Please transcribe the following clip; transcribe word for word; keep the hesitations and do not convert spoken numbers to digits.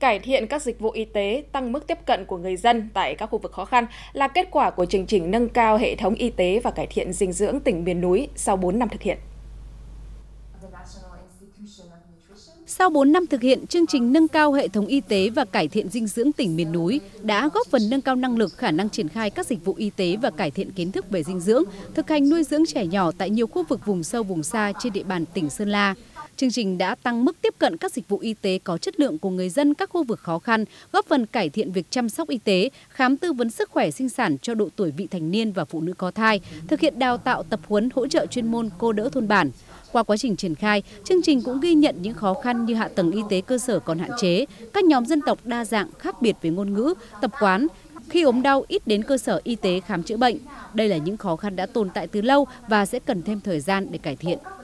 Cải thiện các dịch vụ y tế, tăng mức tiếp cận của người dân tại các khu vực khó khăn là kết quả của chương trình nâng cao hệ thống y tế và cải thiện dinh dưỡng tỉnh miền núi sau bốn năm thực hiện. Sau bốn năm thực hiện, chương trình nâng cao hệ thống y tế và cải thiện dinh dưỡng tỉnh miền núi đã góp phần nâng cao năng lực, khả năng triển khai các dịch vụ y tế và cải thiện kiến thức về dinh dưỡng, thực hành nuôi dưỡng trẻ nhỏ tại nhiều khu vực vùng sâu vùng xa trên địa bàn tỉnh Sơn La. Chương trình đã tăng mức tiếp cận các dịch vụ y tế có chất lượng của người dân các khu vực khó khăn, góp phần cải thiện việc chăm sóc y tế, khám tư vấn sức khỏe sinh sản cho độ tuổi vị thành niên và phụ nữ có thai, thực hiện đào tạo, tập huấn, hỗ trợ chuyên môn cô đỡ thôn bản. Qua quá trình triển khai, chương trình cũng ghi nhận những khó khăn như hạ tầng y tế cơ sở còn hạn chế, các nhóm dân tộc đa dạng khác biệt về ngôn ngữ, tập quán, khi ốm đau ít đến cơ sở y tế khám chữa bệnh. Đây là những khó khăn đã tồn tại từ lâu và sẽ cần thêm thời gian để cải thiện.